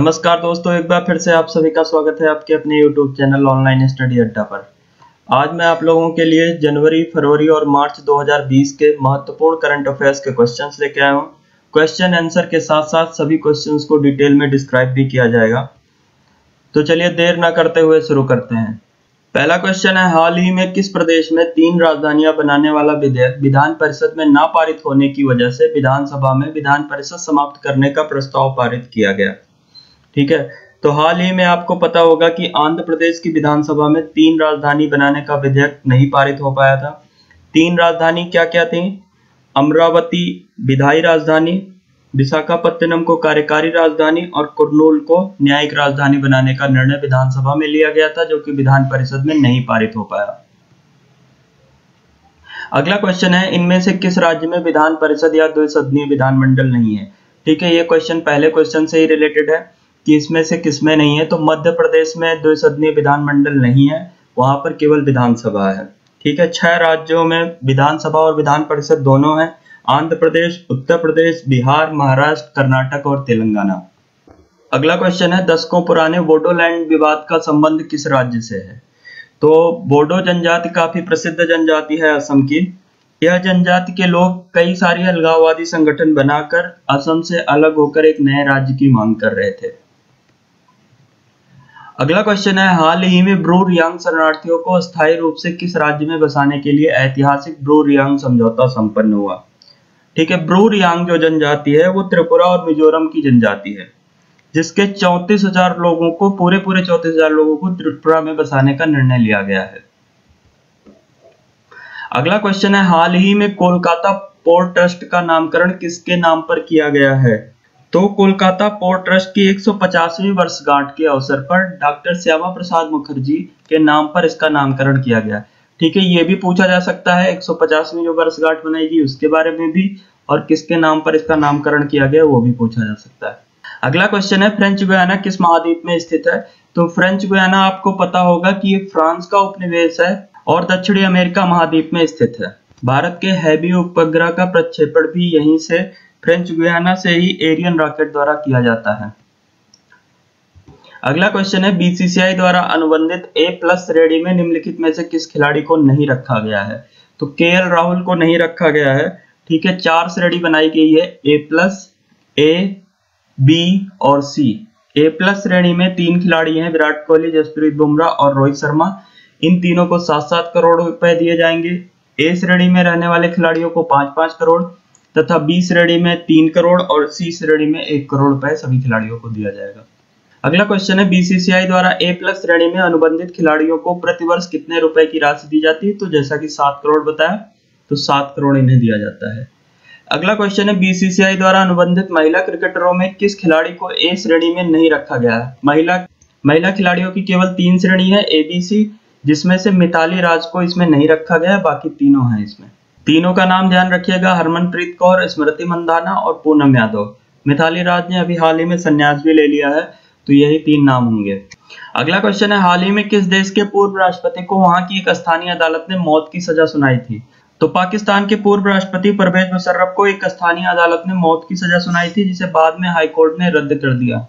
नमस्कार दोस्तों, एक बार फिर से आप सभी का स्वागत है आपके अपने YouTube चैनल ऑनलाइन स्टडी अड्डा पर। आज मैं आप लोगों के लिए जनवरी, फरवरी और मार्च 2020 के महत्वपूर्ण करंट अफेयर्स के क्वेश्चंस लेके आया हूं। क्वेश्चन आंसर के साथ साथ सभी क्वेश्चंस को डिटेल में डिस्क्राइब भी किया जाएगा। तो चलिए देर ना करते हुए शुरू करते हैं। पहला क्वेश्चन है, हाल ही में किस प्रदेश में 3 राजधानियां बनाने वाला विधेयक विधान परिषद में ना पारित होने की वजह से विधानसभा में विधान परिषद समाप्त करने का प्रस्ताव पारित किया गया? ठीक है, तो हाल ही में आपको पता होगा कि आंध्र प्रदेश की विधानसभा में 3 राजधानी बनाने का विधेयक नहीं पारित हो पाया था। 3 राजधानी क्या क्या थी? अमरावती विधायी राजधानी, विशाखापत्तनम को कार्यकारी राजधानी और कुर्नूल को न्यायिक राजधानी बनाने का निर्णय विधानसभा में लिया गया था, जो कि विधान परिषद में नहीं पारित हो पाया। अगला क्वेश्चन है, इनमें से किस राज्य में विधान परिषद या द्विसदनीय विधानमंडल नहीं है? ठीक है, ये क्वेश्चन पहले क्वेश्चन से ही रिलेटेड है कि इसमें से किसमें नहीं है। तो मध्य प्रदेश में द्विसदनीय विधानमंडल नहीं है, वहां पर केवल विधानसभा है। ठीक है, 6 राज्यों में विधानसभा और विधान परिषद दोनों है, आंध्र प्रदेश, उत्तर प्रदेश, बिहार, महाराष्ट्र, कर्नाटक और तेलंगाना। अगला क्वेश्चन है, दशकों पुराने बोडोलैंड विवाद का संबंध किस राज्य से है? तो बोडो जनजाति काफी प्रसिद्ध जनजाति है असम की। यह जनजाति के लोग कई सारी अलगाववादी संगठन बनाकर असम से अलग होकर एक नए राज्य की मांग कर रहे थे। अगला क्वेश्चन है, हाल ही में ब्रू यांग शरणार्थियों को स्थायी रूप से किस राज्य में बसाने के लिए ऐतिहासिक ब्रू यांग समझौता संपन्न हुआ? ठीक है, ब्रू यांग जो जनजाति है वो त्रिपुरा और मिजोरम की जनजाति है, जिसके 34,000 लोगों को पूरे 34,000 लोगों को त्रिपुरा में बसाने का निर्णय लिया गया है। अगला क्वेश्चन है, हाल ही में कोलकाता पोर्ट ट्रस्ट का नामकरण किसके नाम पर किया गया है? तो कोलकाता पोर्ट ट्रस्ट की 150वीं वर्षगांठ के अवसर पर डॉक्टर सेवा प्रसाद मुखर्जी के नाम पर इसका नामकरण किया गया। ठीक है, ये भी पूछा जा सकता है 150वीं जो वर्षगांठ मनाएगी उसके बारे में भी, और किसके नाम पर इसका नामकरण किया गया वो भी पूछा जा सकता है। अगला क्वेश्चन है, फ्रेंच गुयाना किस महाद्वीप में स्थित है? तो फ्रेंच गुयाना आपको पता होगा कि ये फ्रांस का उपनिवेश है और दक्षिणी अमेरिका महाद्वीप में स्थित है। भारत के हैवी उपग्रह का प्रक्षेपण भी यहीं से, फ्रेंच गुयाना से ही, एरियन रॉकेट द्वारा किया जाता है। अगला क्वेश्चन है, बीसीसीआई द्वारा अनुबंधित A+ श्रेणी में निम्नलिखित में से किस खिलाड़ी को नहीं रखा गया है? तो K.L. राहुल को नहीं रखा गया है। ठीक है, 4 श्रेणी बनाई गई है, A+, A, B और C। A+ श्रेणी में 3 खिलाड़ी हैं, विराट कोहली, जसप्रीत बुमराह और रोहित शर्मा। इन तीनों को 7-7 करोड़ रुपए दिए जाएंगे। A श्रेणी में रहने वाले खिलाड़ियों को 5-5 करोड़ तथा B श्रेणी में 3 करोड़ और C श्रेणी में 1 करोड़ रुपए सभी खिलाड़ियों को दिया जाएगा। अगला क्वेश्चन है, बीसीसीआई द्वारा A+ श्रेणी में अनुबंधित खिलाड़ियों को प्रतिवर्ष कितने रुपए की राशि दी जाती है? तो जैसा कि 7 करोड़ बताया, तो 7 करोड़ इन्हें दिया जाता है। अगला क्वेश्चन है, बीसीसीआई द्वारा अनुबंधित महिला क्रिकेटरों में किस खिलाड़ी को A श्रेणी में नहीं रखा गया है? महिला खिलाड़ियों की केवल 3 श्रेणी है, ABC, जिसमें से मिताली राज को इसमें नहीं रखा गया, बाकी तीनों है इसमें। तीनों का नाम ध्यान रखिएगा, हरमनप्रीत कौर, स्मृति मंधाना और पूनम यादव। मिताली राज ने अभी हाल ही में संन्यास भी ले लिया है, तो यही 3 नाम होंगे। अगला क्वेश्चन है, हाल ही में किस देश के पूर्व राष्ट्रपति को वहां की एक स्थानीय अदालत ने मौत की सजा सुनाई थी? तो पाकिस्तान के पूर्व राष्ट्रपति परवेज मुशर्रफ को एक स्थानीय अदालत ने मौत की सजा सुनाई थी, जिसे बाद में हाई कोर्ट ने रद्द कर दिया।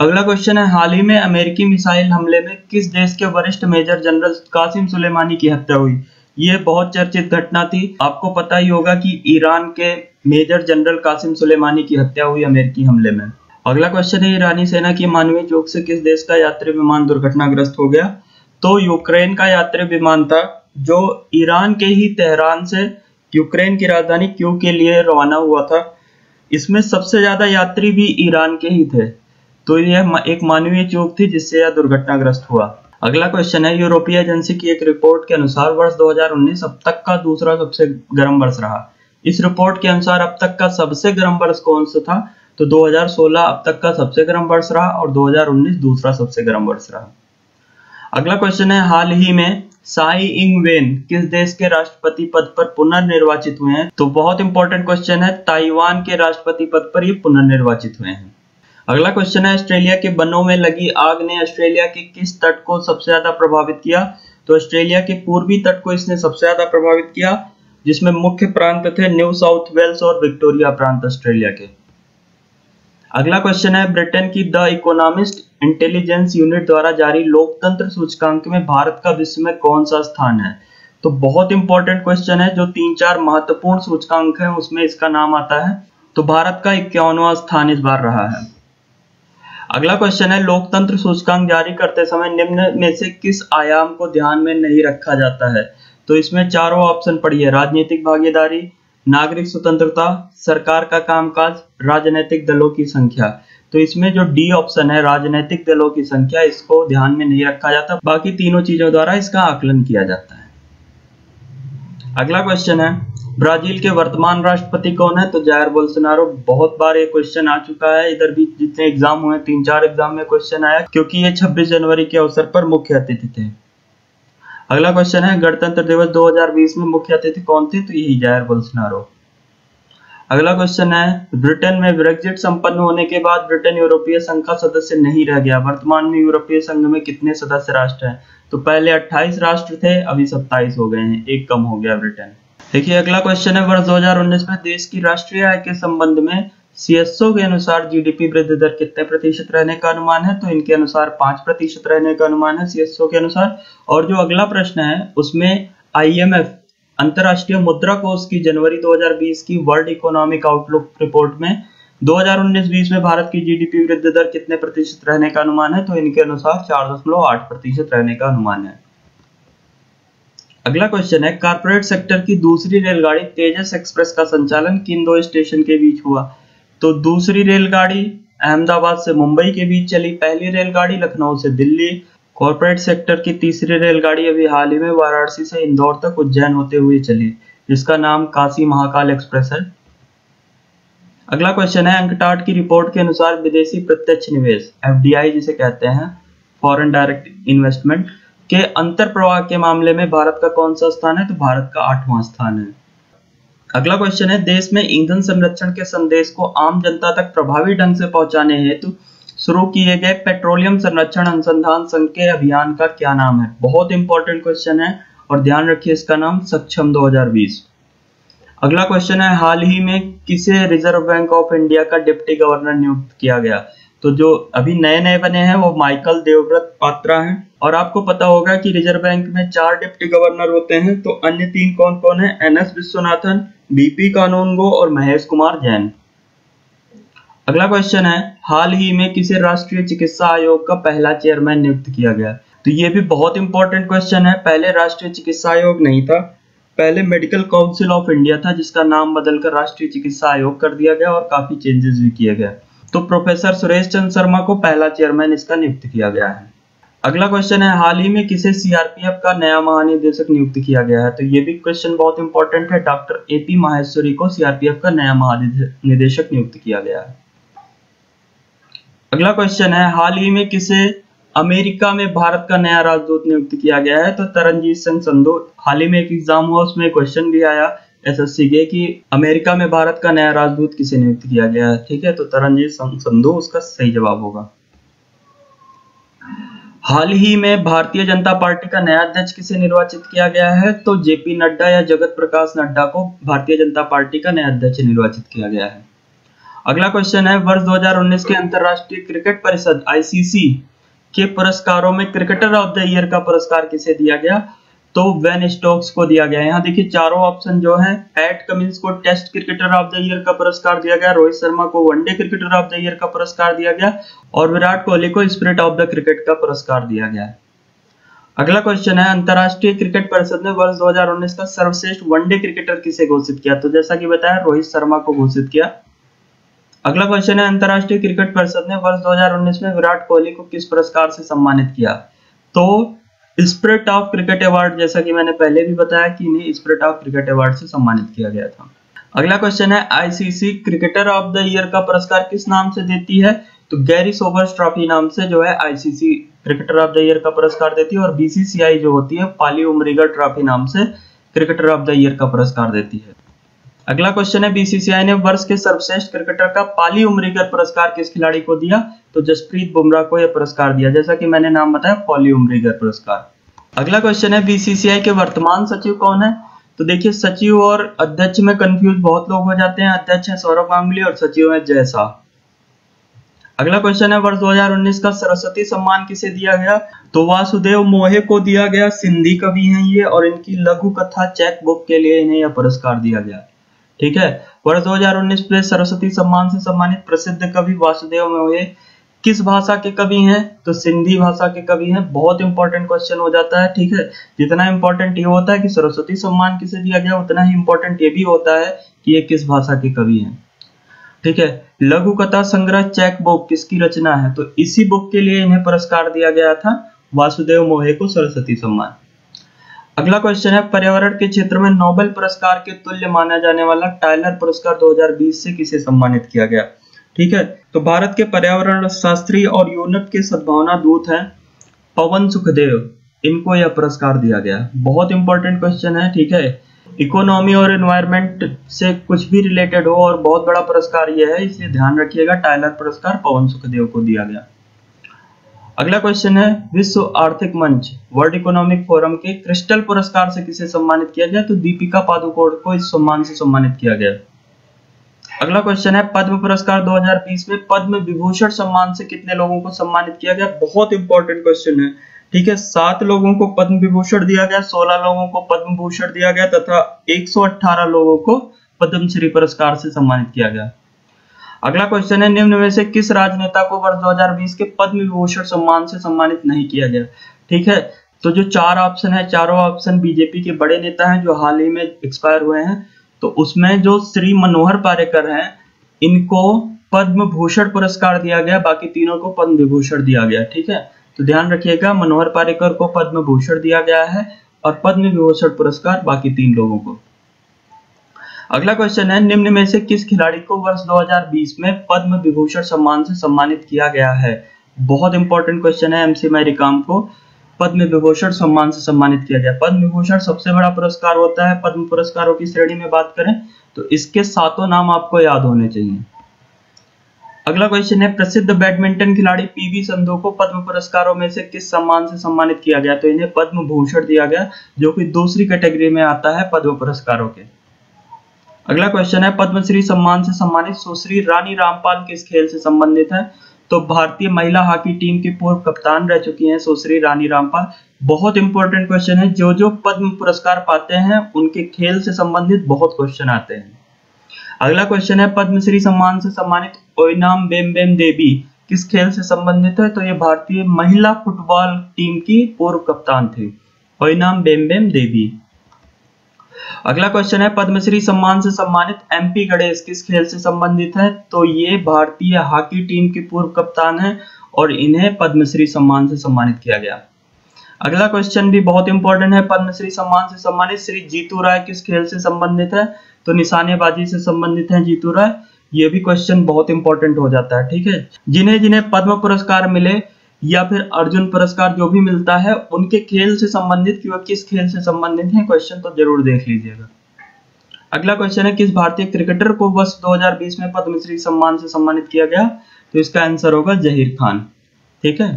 अगला क्वेश्चन है, हाल ही में अमेरिकी मिसाइल हमले में किस देश के वरिष्ठ मेजर जनरल कासिम सुलेमानी की हत्या हुई? ये बहुत चर्चित घटना थी, आपको पता ही होगा कि ईरान के मेजर जनरल कासिम सुलेमानी की हत्या हुई अमेरिकी हमले में। अगला क्वेश्चन है, ईरानी सेना की मानवीय चूक से किस देश का यात्री विमान दुर्घटनाग्रस्त हो गया? तो यूक्रेन का यात्री विमान था, जो ईरान के ही तेहरान से यूक्रेन की राजधानी क्यू के लिए रवाना हुआ था। इसमें सबसे ज्यादा यात्री भी ईरान के ही थे, तो यह एक मानवीय चूक थी जिससे यह दुर्घटनाग्रस्त हुआ। अगला क्वेश्चन है, यूरोपीय एजेंसी की एक रिपोर्ट के अनुसार वर्ष 2019 अब तक का दूसरा सबसे गर्म वर्ष रहा। इस रिपोर्ट के अनुसार अब तक का सबसे गर्म वर्ष कौन सा था? तो 2016 अब तक का सबसे गर्म वर्ष रहा और 2019 दूसरा सबसे गर्म वर्ष रहा। अगला क्वेश्चन है, हाल ही में साई इंगवेन किस देश के राष्ट्रपति पद पर पुनर्निर्वाचित हुए हैं? तो बहुत इंपॉर्टेंट क्वेश्चन है, ताइवान के राष्ट्रपति पद पर ये पुनर्निर्वाचित हुए हैं। अगला क्वेश्चन है, ऑस्ट्रेलिया के वनों में लगी आग ने ऑस्ट्रेलिया के किस तट को सबसे ज्यादा प्रभावित किया? तो ऑस्ट्रेलिया के पूर्वी तट को इसने सबसे ज्यादा प्रभावित किया, जिसमें मुख्य प्रांत थे न्यू साउथ वेल्स और विक्टोरिया प्रांत ऑस्ट्रेलिया के। अगला क्वेश्चन है ब्रिटेन की द इकोनॉमिस्ट इंटेलिजेंस यूनिट द्वारा जारी लोकतंत्र सूचकांक में भारत का विश्व में कौन सा स्थान है। तो बहुत इंपॉर्टेंट क्वेश्चन है, जो 3-4 महत्वपूर्ण सूचकांक है उसमें इसका नाम आता है। तो भारत का 51वां स्थान इस बार रहा है। अगला क्वेश्चन है लोकतंत्र सूचकांक जारी करते समय निम्न में से किस आयाम को ध्यान में नहीं रखा जाता है। तो इसमें चारों ऑप्शन पढ़िए, राजनीतिक भागीदारी, नागरिक स्वतंत्रता, सरकार का कामकाज, राजनीतिक दलों की संख्या। तो इसमें जो डी ऑप्शन है राजनीतिक दलों की संख्या, इसको ध्यान में नहीं रखा जाता, बाकी तीनों चीजों द्वारा इसका आकलन किया जाता है। अगला क्वेश्चन है ब्राजील के वर्तमान राष्ट्रपति कौन है। तो जायर बोल्सोनारो। बहुत बार ये क्वेश्चन आ चुका है, इधर भी जितने एग्जाम हुए 3-4 एग्जाम में क्वेश्चन आया, क्योंकि ये 26 जनवरी के अवसर पर मुख्य अतिथि थे। अगला क्वेश्चन है गणतंत्र दिवस 2020 में मुख्य अतिथि कौन थे। तो यही जायर बोल्सोनारो। अगला क्वेश्चन है ब्रिटेन में ब्रेग्जिट संपन्न होने के बाद ब्रिटेन यूरोपीय संघ का सदस्य नहीं रह गया। वर्तमान में यूरोपीय संघ में कितने सदस्य राष्ट्र हैं। तो पहले 28 राष्ट्र थे, अभी 27 हो गए हैं, एक कम हो गया ब्रिटेन। देखिए अगला क्वेश्चन है वर्ष 2019 में देश की राष्ट्रीय आय के संबंध में सीएसओ के अनुसार जीडीपी वृद्धि दर कितने प्रतिशत रहने का अनुमान है। तो इनके अनुसार 5% रहने का अनुमान है सीएसओ के अनुसार। और जो अगला प्रश्न है उसमें आईएमएफ अंतरराष्ट्रीय मुद्रा कोष की जनवरी 2020 की वर्ल्ड इकोनॉमिक आउटलुक रिपोर्ट में 2019-20 में भारत की जीडीपी वृद्धि दर कितने प्रतिशत रहने का अनुमान है। तो इनके अनुसार 4.8% रहने का अनुमान है। अगला क्वेश्चन है कॉर्पोरेट सेक्टर की दूसरी रेलगाड़ी तेजस एक्सप्रेस का संचालन किन दो स्टेशन के बीच हुआ। तो दूसरी रेलगाड़ी अहमदाबाद से मुंबई के बीच चली, पहली रेलगाड़ी लखनऊ से दिल्ली। कॉर्पोरेट सेक्टर की तीसरी रेलगाड़ी अभी हाल ही में वाराणसी से इंदौर तक उज्जैन होते हुए चली, जिसका नाम काशी महाकाल एक्सप्रेस है। अगला क्वेश्चन है अंकटाट की रिपोर्ट के अनुसार विदेशी प्रत्यक्ष निवेश FDI जिसे कहते हैं फॉरेन डायरेक्ट इन्वेस्टमेंट के अंतर प्रवाह के मामले में भारत का कौन सा स्थान है। तो भारत का 8वां स्थान है। अगला क्वेश्चन है देश में ईंधन संरक्षण के संदेश को आम जनता तक प्रभावी ढंग से पहुंचाने हेतु शुरू किए गए पेट्रोलियम संरक्षण अनुसंधान संघ के अभियान का क्या नाम है। बहुत इंपॉर्टेंट क्वेश्चन है और ध्यान रखिए इसका नाम सक्षम 2020। अगला क्वेश्चन है हाल ही में किसे रिजर्व बैंक ऑफ इंडिया का डिप्टी गवर्नर नियुक्त किया गया। तो जो अभी नए नए बने हैं वो माइकल देवव्रत पात्रा हैं। और आपको पता होगा कि रिजर्व बैंक में 4 डिप्टी गवर्नर होते हैं, तो अन्य 3 कौन कौन है, NS विश्वनाथन, BP कानूनगो और महेश कुमार जैन। अगला क्वेश्चन है हाल ही में किसे राष्ट्रीय चिकित्सा आयोग का पहला चेयरमैन नियुक्त किया गया। तो ये भी बहुत इंपॉर्टेंट क्वेश्चन है, पहले राष्ट्रीय चिकित्सा आयोग नहीं था, पहले मेडिकल काउंसिल ऑफ इंडिया था, जिसका नाम बदलकर राष्ट्रीय चिकित्सा आयोग कर दिया गया और काफी चेंजेस भी किए गए। तो प्रोफेसर सुरेश चंद्र शर्मा को पहला चेयरमैन इसका नियुक्त किया गया है। अगला क्वेश्चन है हाल ही में किसे CRPF का नया महानिदेशक नियुक्त किया गया है। तो ये भी क्वेश्चन बहुत इंपॉर्टेंट है, डॉक्टर AP माहेश्वरी को CRPF का नया महानिदेशक नियुक्त किया गया है। अगला क्वेश्चन है हाल ही में किसे अमेरिका में भारत का नया राजदूत नियुक्त किया गया है। तो तरनजीत सिंह संधू। हाल ही में एक एग्जाम हुआ उसमें क्वेश्चन भी आया SSC के कि अमेरिका में भारत का नया राजदूत किसे नियुक्त किया गया है, ठीक है, तो तरनजीत संधू उसका सही जवाब होगा। हाल ही में भारतीय जनता पार्टी का नया अध्यक्ष किसे निर्वाचित किया गया है। तो JP नड्डा या जगत प्रकाश नड्डा को भारतीय जनता पार्टी का नया अध्यक्ष निर्वाचित किया गया है। अगला क्वेश्चन है वर्ष 2019 के अंतर्राष्ट्रीय क्रिकेट परिषद ICC के पुरस्कारों में क्रिकेटर ऑफ द ईयर का पुरस्कार किसे दिया गया। तो वेन स्टोक्स को दिया गया है। यहाँ देखिए चारों ऑप्शन जो है, एट कमिंस को test cricketer of the year का पुरस्कार दिया गया, रोहित शर्मा को one day cricketer of the year का पुरस्कार दिया गया और विराट कोहली को स्पिरिट ऑफ द क्रिकेट का पुरस्कार दिया गया है। अगला क्वेश्चन है अंतर्राष्ट्रीय क्रिकेट परिषद ने वर्ष 2019 का सर्वश्रेष्ठ वनडे क्रिकेटर किसे घोषित किया। तो जैसा कि बताया रोहित शर्मा को घोषित किया। अगला क्वेश्चन है अंतर्राष्ट्रीय क्रिकेट परिषद ने वर्ष 2019 में विराट कोहली को किस पुरस्कार से सम्मानित किया। तो स्पिरिट ऑफ क्रिकेट अवार्ड, जैसा कि मैंने पहले भी बताया कि इन्हें स्पिरिट ऑफ क्रिकेट अवार्ड से सम्मानित किया गया था। अगला क्वेश्चन है ICC cricketer of the year का पुरस्कार किस नाम से देती है। तो गैरी सोबर्स ट्रॉफी नाम से जो है ICC cricketer of the year का पुरस्कार देती है और BCCI जो होती है पाली उमरीगर ट्रॉफी नाम से क्रिकेटर ऑफ द ईयर का पुरस्कार देती है। अगला क्वेश्चन है BCCI ने वर्ष के सर्वश्रेष्ठ क्रिकेटर का पाली उमरीगर पुरस्कार किस खिलाड़ी को दिया। तो जसप्रीत बुमराह को यह पुरस्कार दिया, जैसा कि मैंने नाम बताया पाली उमरीगर पुरस्कार। अगला क्वेश्चन है BCCI के वर्तमान सचिव कौन है। तो देखिए सचिव और अध्यक्ष में कंफ्यूज बहुत लोग हो जाते हैं, अध्यक्ष है सौरव गांगुली और सचिव है जय शाह। अगला क्वेश्चन है वर्ष 2019 का सरस्वती सम्मान किसे दिया गया, तो वासुदेव मोहे को दिया गया। सिंधी कवि हैं ये और इनकी लघु कथा चेक बुक के लिए इन्हें यह पुरस्कार दिया गया। ठीक है, वर्ष 2019 में सरस्वती सम्मान से सम्मानित प्रसिद्ध कवि वासुदेव मोहे किस भाषा के कवि हैं, तो सिंधी भाषा के कवि हैं। बहुत इंपॉर्टेंट क्वेश्चन हो जाता है। ठीक है, जितना इंपॉर्टेंट ये होता है कि सरस्वती सम्मान किसे दिया गया, उतना ही इंपॉर्टेंट ये भी होता है कि ये किस भाषा के कवि हैं। ठीक है, लघु कथा संग्रह चेक बुक किसकी रचना है, तो इसी बुक के लिए इन्हें पुरस्कार दिया गया था, वासुदेव मोहे को सरस्वती सम्मान। अगला क्वेश्चन है पर्यावरण के क्षेत्र में नोबेल पुरस्कार के तुल्य माना जाने वाला टाइलर पुरस्कार 2020 से किसे सम्मानित किया गया। ठीक है, तो भारत के पर्यावरण शास्त्री और यूनेप के सद्भावना दूत हैं पवन सुखदेव, इनको यह पुरस्कार दिया गया। बहुत इंपॉर्टेंट क्वेश्चन है। ठीक है, इकोनॉमी और एनवायरनमेंट से कुछ भी रिलेटेड हो और बहुत बड़ा पुरस्कार यह है, इसलिए ध्यान रखिएगा, टाइलर पुरस्कार पवन सुखदेव को दिया गया। अगला क्वेश्चन है विश्व आर्थिक मंच वर्ल्ड इकोनॉमिक फोरम के क्रिस्टल पुरस्कार से किसे सम्मानित किया गया, तो दीपिका पादुकोण को इस सम्मान से सम्मानित किया गया। अगला क्वेश्चन है पद्म पुरस्कार 2020 में पद्म विभूषण सम्मान से कितने लोगों को सम्मानित किया गया। बहुत इंपॉर्टेंट क्वेश्चन है। ठीक है, 7 लोगों को पद्म विभूषण दिया गया, 16 लोगों को पद्म भूषण दिया गया तथा 118 लोगों को पद्मश्री पुरस्कार से सम्मानित किया गया। अगला क्वेश्चन है निम्न में से किस राजनेता को वर्ष 2020 के पद्म विभूषण सम्मान से सम्मानित नहीं किया गया। ठीक है, तो जो 4 ऑप्शन है, चारों ऑप्शन बीजेपी के बड़े नेता हैं जो हाल ही में एक्सपायर हुए हैं, तो उसमें जो श्री मनोहर पारेकर हैं इनको पद्म भूषण पुरस्कार दिया गया, बाकी तीनों को पद्म विभूषण दिया गया। ठीक है, तो ध्यान रखिएगा, मनोहर पारेकर को पद्म भूषण दिया गया है और पद्म विभूषण पुरस्कार बाकी 3 लोगों को। अगला क्वेश्चन है निम्न में से किस खिलाड़ी को वर्ष 2020 में पद्म विभूषण सम्मान से सम्मानित किया गया है। बहुत इंपॉर्टेंट क्वेश्चन है, एमसी मैरीकॉम को पद्म विभूषण सम्मान से सम्मानित किया गया। पद्म विभूषण सबसे बड़ा पुरस्कार होता है। पद्म पुरस्कारों की श्रेणी में बात करें तो इसके 7 नाम आपको याद होने चाहिए। अगला क्वेश्चन है प्रसिद्ध बैडमिंटन खिलाड़ी पीवी संधू को पद्म पुरस्कारों में से किस सम्मान से सम्मानित किया गया, तो इन्हें पद्म भूषण दिया गया जो कि दूसरी कैटेगरी में आता है पद्म पुरस्कारों के। अगला क्वेश्चन है पद्मश्री सम्मान से सम्मानित सुश्री रानी रामपाल किस खेल से संबंधित है, तो भारतीय महिला हॉकी टीम की पूर्व कप्तान रह चुकी हैं सुश्री रानी रामपाल। बहुत इंपॉर्टेंट क्वेश्चन है, जो जो पद्म पुरस्कार पाते हैं उनके खेल से संबंधित बहुत क्वेश्चन आते हैं। अगला क्वेश्चन है पद्मश्री सम्मान से सम्मानित ओइनाम बेम्बेम देवी किस खेल से संबंधित है, तो ये भारतीय महिला फुटबॉल टीम की पूर्व कप्तान थी ओइनाम बेम्बेम देवी। अगला क्वेश्चन है पद्मश्री सम्मान से सम्मानित एमपी गणेश किस खेल से संबंधित है, तो ये भारतीय हॉकी टीम की पूर्व कप्तान है और इन्हें पद्मश्री सम्मान से सम्मानित किया गया। अगला क्वेश्चन भी बहुत इंपॉर्टेंट है, पद्मश्री सम्मान से सम्मानित श्री जीतू राय किस खेल से संबंधित है, तो निशानेबाजी से संबंधित है जीतू राय। ये भी क्वेश्चन बहुत इंपॉर्टेंट हो जाता है। ठीक है, जिन्हें जिन्हें पद्म पुरस्कार मिले या फिर अर्जुन पुरस्कार जो भी मिलता है उनके खेल से संबंधित कि वह किस खेल से संबंधित है, क्वेश्चन तो जरूर देख लीजिएगा। अगला क्वेश्चन है किस भारतीय क्रिकेटर को वर्ष 2020 में पद्मश्री सम्मान से सम्मानित किया गया, तो इसका आंसर होगा जहीर खान। ठीक है,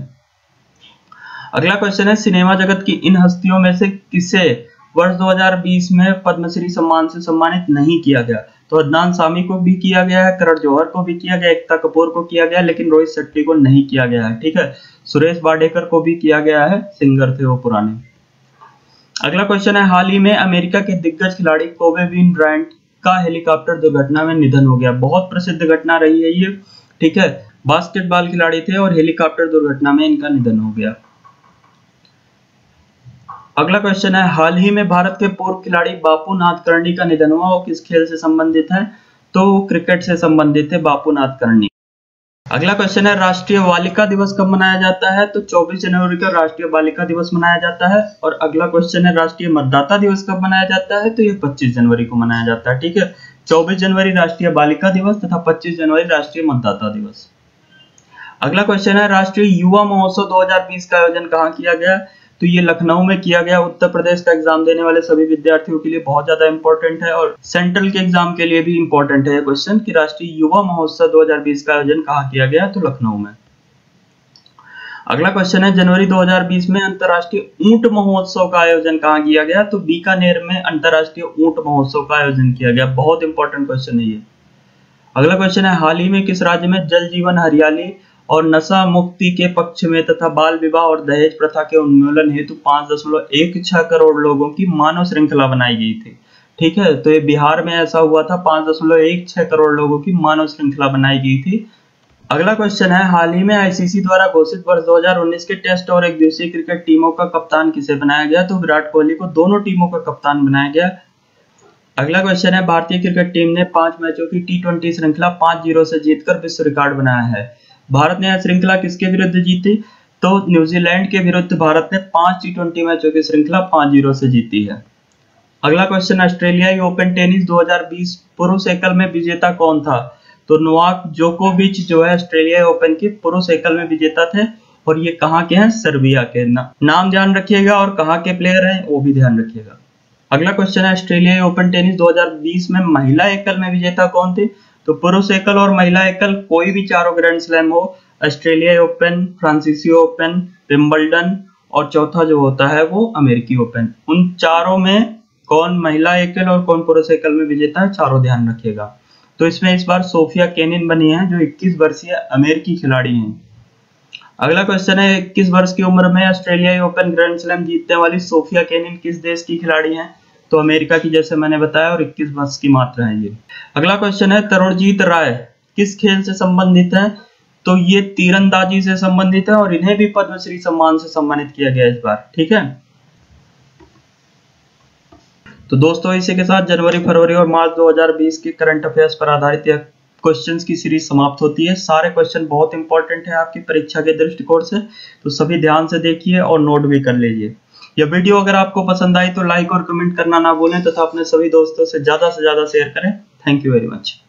अगला क्वेश्चन है सिनेमा जगत की इन हस्तियों में से किसे वर्ष 2020 में पद्मश्री सम्मान से सम्मानित नहीं किया गया, तो अदनान सामी को भी किया गया है, करण जौहर को भी किया गया, एकता कपूर को किया गया, लेकिन रोहित शेट्टी को नहीं किया गया है। ठीक है, सुरेश वाडेकर को भी किया गया है, सिंगर थे वो पुराने। अगला क्वेश्चन है हाल ही में अमेरिका के दिग्गज खिलाड़ी कोबे बीन ब्रायंट का हेलीकॉप्टर दुर्घटना में निधन हो गया। बहुत प्रसिद्ध घटना रही है ये। ठीक है, बास्केटबॉल खिलाड़ी थे और हेलीकॉप्टर दुर्घटना में इनका निधन हो गया। अगला क्वेश्चन है हाल ही में भारत के पूर्व खिलाड़ी बापू नाथ कर्णी का निधन हुआ, वो किस खेल से संबंधित है, तो क्रिकेट से संबंधित है बापू नाथ कर्णी। अगला क्वेश्चन है राष्ट्रीय बालिका दिवस कब मनाया जाता है, तो 24 जनवरी का राष्ट्रीय बालिका दिवस मनाया जाता है। और अगला क्वेश्चन है राष्ट्रीय मतदाता दिवस कब मनाया जाता है, तो यह 25 जनवरी को मनाया जाता है। ठीक है, 24 जनवरी राष्ट्रीय बालिका दिवस तथा 25 जनवरी राष्ट्रीय मतदाता दिवस। अगला क्वेश्चन है राष्ट्रीय युवा महोत्सव 2020 का आयोजन कहाँ किया गया, तो ये लखनऊ में किया गया। उत्तर प्रदेश का एग्जाम देने वाले सभी विद्यार्थियों के लिए बहुत ज्यादा इंपॉर्टेंट है और सेंट्रल के एग्जाम के लिए भी इंपॉर्टेंट है क्वेश्चन कि राष्ट्रीय युवा महोत्सव 2020 का आयोजन कहाँ किया गया, तो लखनऊ में। अगला क्वेश्चन है जनवरी 2020 में अंतर्राष्ट्रीय ऊंट महोत्सव का आयोजन कहाँ किया गया, तो बीकानेर में अंतर्राष्ट्रीय ऊंट महोत्सव का आयोजन किया गया। बहुत इंपॉर्टेंट क्वेश्चन है ये। अगला क्वेश्चन है हाल ही में किस राज्य में जल जीवन हरियाली और नशा मुक्ति के पक्ष में तथा बाल विवाह और दहेज प्रथा के उन्मूलन हेतु 5.16 करोड़ लोगों की मानव श्रृंखला बनाई गई थी। ठीक है, तो ये बिहार में ऐसा हुआ था, 5.16 करोड़ लोगों की मानव श्रृंखला बनाई गई थी। अगला क्वेश्चन है, हाल ही में आईसीसी द्वारा घोषित वर्ष 2019 के टेस्ट और एक दिवसीय क्रिकेट टीमों का कप्तान किसे बनाया गया? तो विराट कोहली को दोनों टीमों का कप्तान बनाया गया। अगला क्वेश्चन है, भारतीय क्रिकेट टीम ने 5 मैचों की T20 श्रृंखला 5-0 से जीतकर विश्व रिकॉर्ड बनाया है। भारत ने यह श्रृंखला किसके विरुद्ध जीती? तो न्यूजीलैंड के विरुद्ध भारत ने 5 T20 मैचों की श्रृंखला 5-0 से जीती है। अगला क्वेश्चन, ऑस्ट्रेलियाई ओपन टेनिस 2020 पुरुष एकल में विजेता कौन था? तो नोवाक जोकोविच जो है ऑस्ट्रेलियाई ओपन के पुरुष एकल में विजेता थे, और ये कहाँ के हैं? सर्बिया के। नाम ध्यान रखिएगा और कहाँ के प्लेयर हैं वो भी ध्यान रखिएगा। अगला क्वेश्चन है, ऑस्ट्रेलियाई ओपन टेनिस 2020 में महिला एकल में विजेता कौन थे? तो पुरुष एकल और महिला एकल कोई भी चारों ग्रैंड स्लैम हो, ऑस्ट्रेलियाई ओपन, फ्रांसीसी ओपन, विंबलडन और चौथा जो होता है वो अमेरिकी ओपन, उन चारों में कौन महिला एकल और कौन पुरुष एकल में विजेता है, चारों ध्यान रखिएगा। तो इसमें इस बार सोफिया केनिन बनी है जो 21 वर्षीय अमेरिकी खिलाड़ी हैं। अगला क्वेश्चन है, 21 वर्ष की उम्र में ऑस्ट्रेलियाई ओपन ग्रैंड स्लैम जीतने वाली सोफिया केनिन किस देश की खिलाड़ी हैं? तो अमेरिका की, जैसे मैंने बताया, और 21 वर्ष की मात्र है ये। अगला क्वेश्चन है, तरणजीत राय किस खेल से संबंधित है? तो ये तीरंदाजी से संबंधित है और इन्हें भी पद्मश्री सम्मान से सम्मानित किया गया इस बार। ठीक है, तो दोस्तों इसी के साथ जनवरी, फरवरी और मार्च 2020 के करंट अफेयर्स पर आधारित यह क्वेश्चंस की सीरीज समाप्त होती है। सारे क्वेश्चन बहुत इंपॉर्टेंट है आपकी परीक्षा के दृष्टिकोण से, तो सभी ध्यान से देखिए और नोट भी कर लीजिए। यह वीडियो अगर आपको पसंद आई तो लाइक और कमेंट करना ना भूलें तथा अपने सभी दोस्तों से ज़्यादा शेयर करें। Thank you very much.